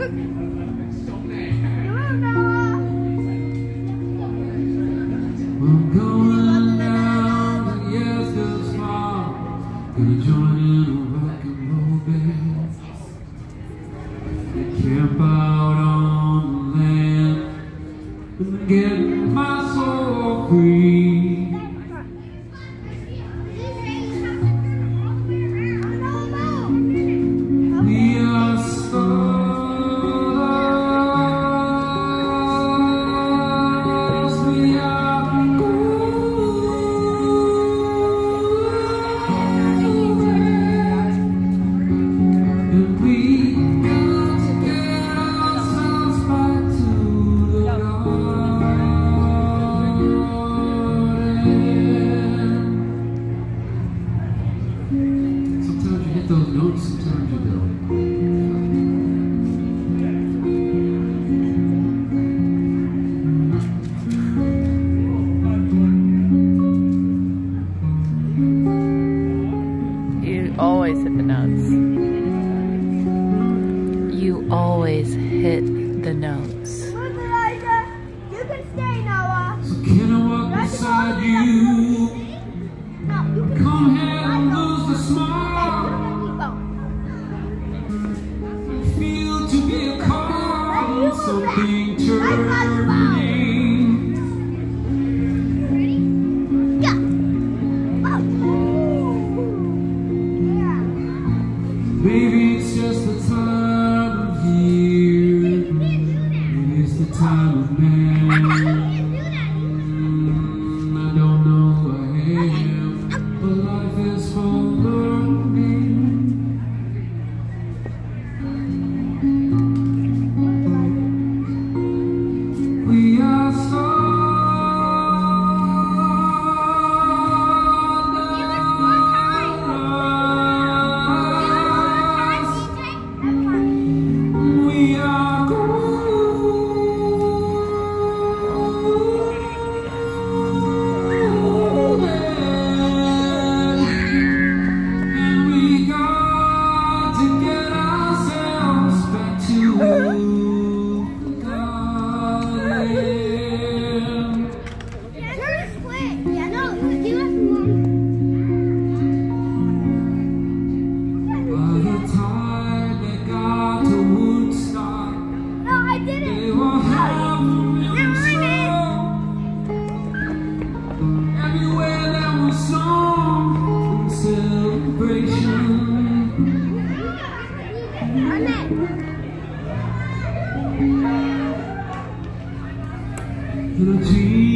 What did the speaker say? We're going down, the years go small. Gonna join in a rock and roll band. Camp out on the land and get my soul free. We are so. Sometimes you hit those notes, sometimes you don't. You always hit the notes. You always hit the notes. You can stay, Noah. So can I walk beside you? Come here and lose the smile. Feel to be a call, something turning. Maybe it's just the time of year. Maybe it's the time of man. The